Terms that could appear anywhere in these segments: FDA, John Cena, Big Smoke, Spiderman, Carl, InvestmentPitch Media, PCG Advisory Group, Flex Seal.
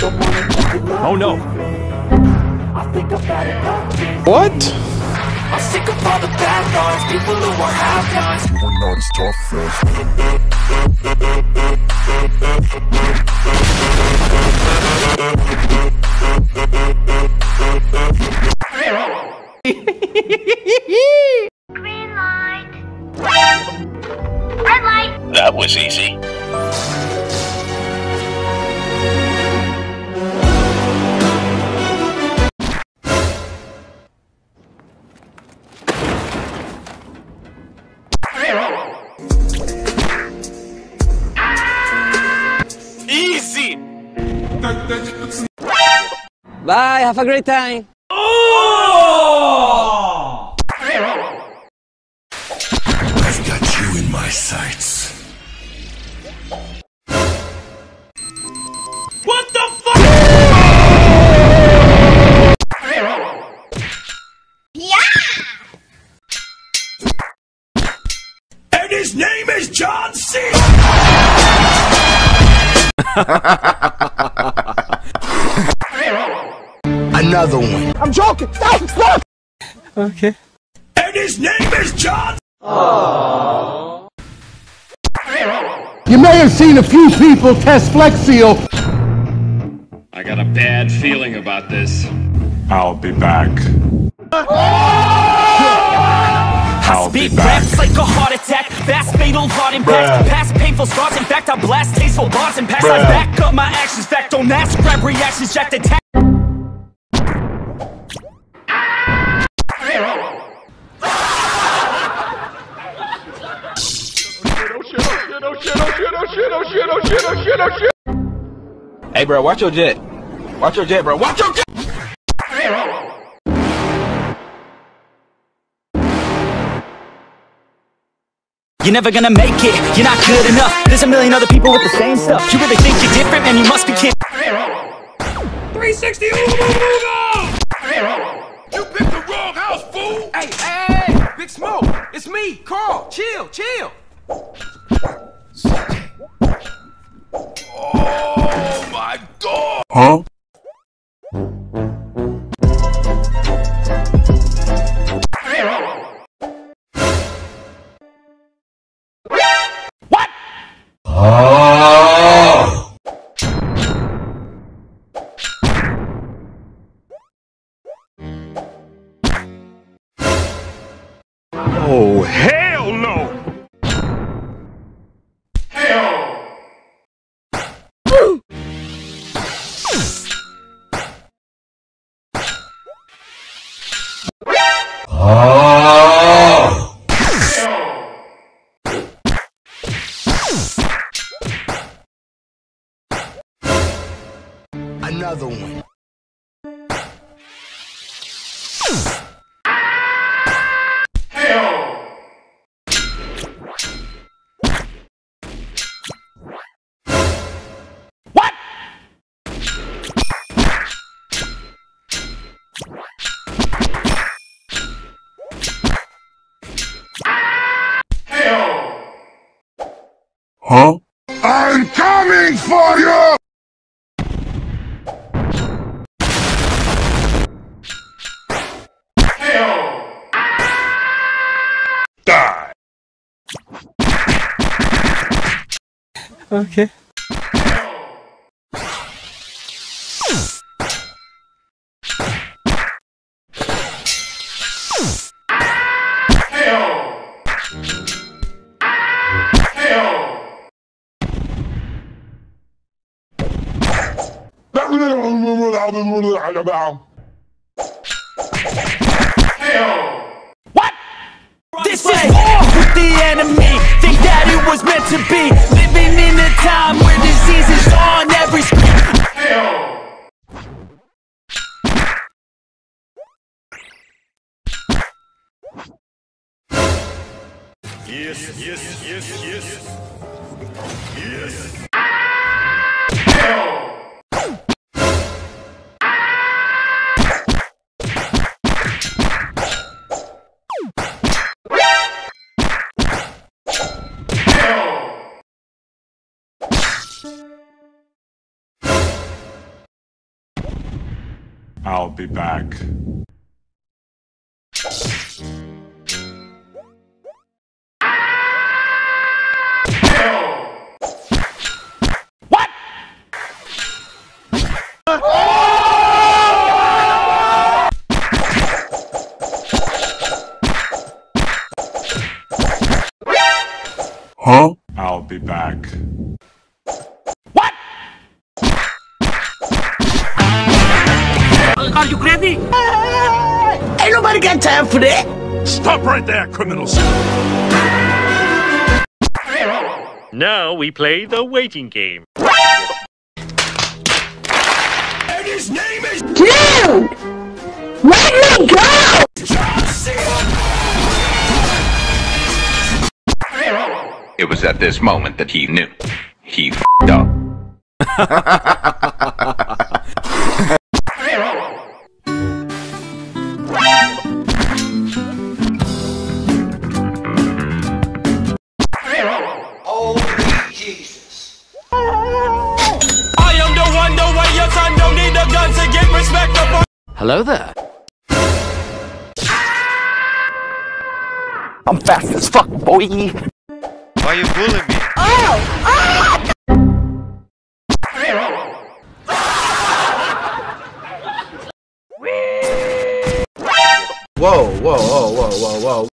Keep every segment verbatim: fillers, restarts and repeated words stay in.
Oh no. What? I'm sick of all the bad guys, people who are half-nines. You are not as tough as... Green light. Red light. That was easy. Bye, have a great time. Oh! I've got you in my sights. What the fuck? Yeah! And his name is John Cena! Another one. I'm joking. Stop! Stop! Okay. And his name is John. Aww. You may have seen a few people test Flex Seal. I got a bad feeling about this. I'll be back. I'll be back. Raps like a heart attack. Fast fatal heart impact. Past painful scars. In fact, I blast tasteful bars and pass. I back up my actions. Fact, don't ask. Grab reactions. Jacked attack. Hey bro, watch your jet. Watch your jet, bro. Watch your jet. You're never gonna make it. You're not good enough. There's a million other people with the same stuff. You really think you're different, man? You must be kidding. three sixty. Ooh, ooh, ooh, ooh. You picked the wrong house, fool. Hey, hey, hey, Big Smoke. It's me, Carl. Chill, chill. Oh my god! Huh? What? Oh. Oh hell no! Another one. What? Huh? I'm coming for you! Okay. What? This is war with the enemy. Think that it was meant to be. Living in a time where disease is on every screen. Yes, yes, yes, yes. Yes. I'll be back. What? Huh? I'll be back. Are you crazy? Uh, ain't nobody got time for that! Stop right there, criminals! Now we play the waiting game. And his name is... Dude! Let me go! John Cena! It was at this moment that he knew. He f***ed up. Hello there. I'm fast as fuck, boy. Why are you bullying me? Oh! Oh! Whoa! Whoa! Whoa! Whoa! Whoa!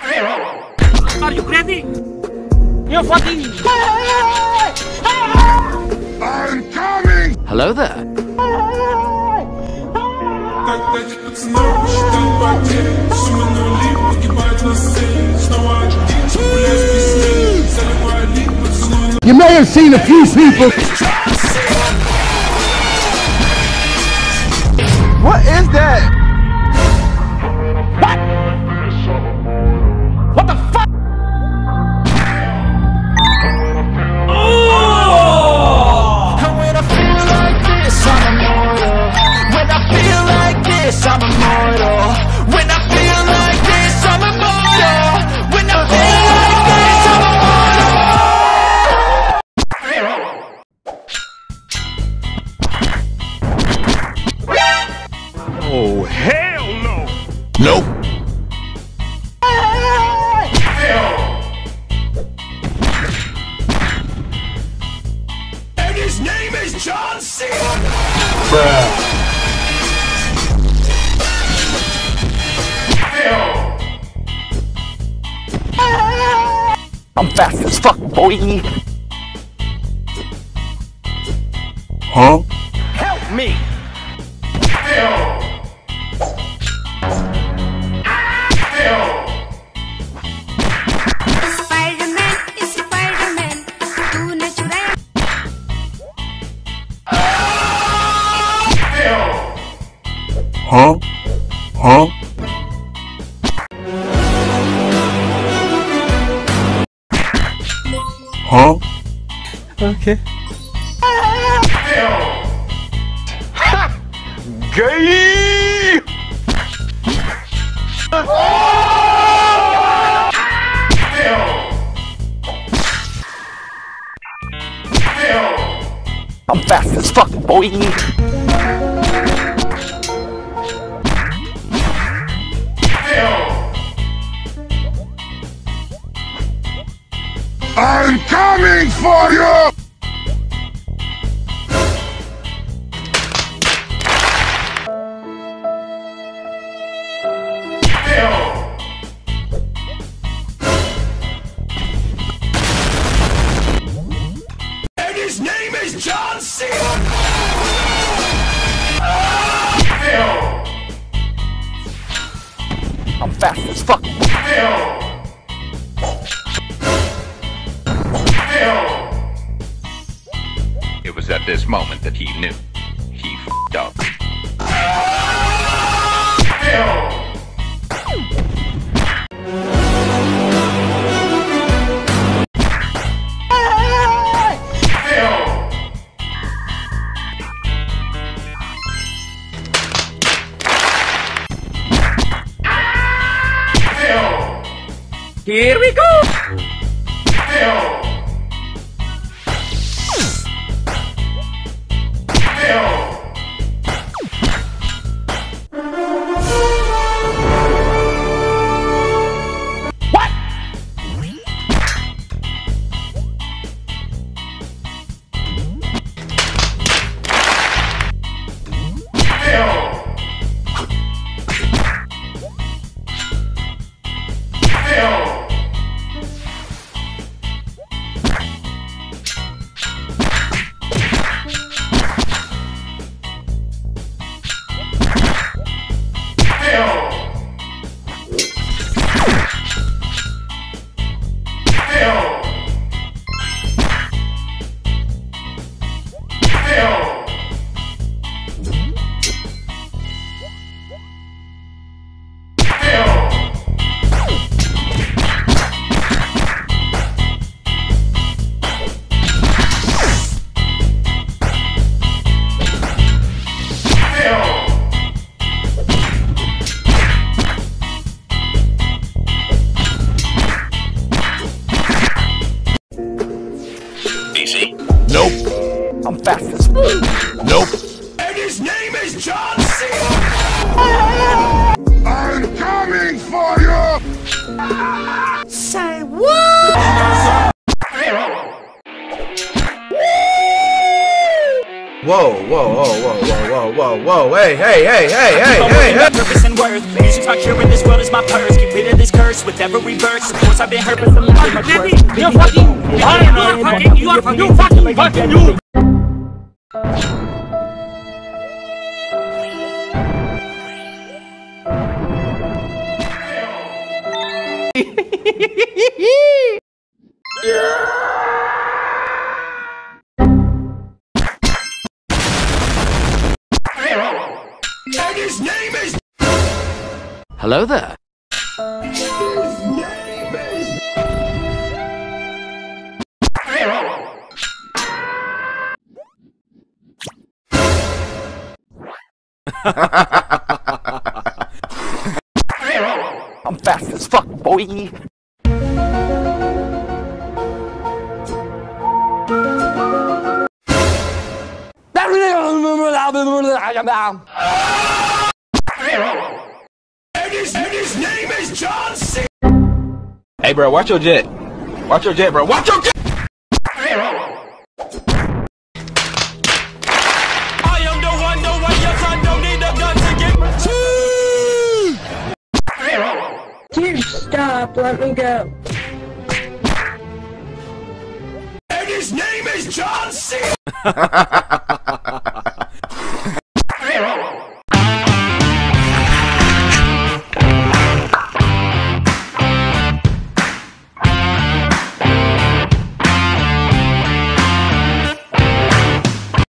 Whoa! Are you crazy? You're fucking. I'm coming! Hello there. You may have seen a few people. What is that? What? What the fuck? Oh, hell no! Nope! And his name is John Cena! I'm fast as fuck, boy! Huh? Help me! Spiderman is Spiderman, too natural. Huh? Huh? Huh? Okay. Ha! Gay! I'm fast as fuck, boy! I'm coming for you! His name is John Cena! I'm fast as fuck! It was at this moment that he knew. He f***ed up. Here we go! Whoa, whoa, whoa, whoa, whoa, whoa, whoa, hey, hey, hey, hey, hey, hey, hey. Purpose and worth. Music's my cure in this world is my purse. Get rid of this curse with every verse. Of course I've been hurt, but some life my worth. You're fucking, you're fucking, you're fucking, you're fucking, you're fucking, you. And his name is. Hello there. His name is. I'm fast as fuck, boy. And his, and his name is John Cena. Hey bro, watch your jet. Watch your jet, bro. Watch your jet. I am the one, the one, yes, I don't need a gun to get my teeth. Dude, stop, let me go. And his name is John Cena.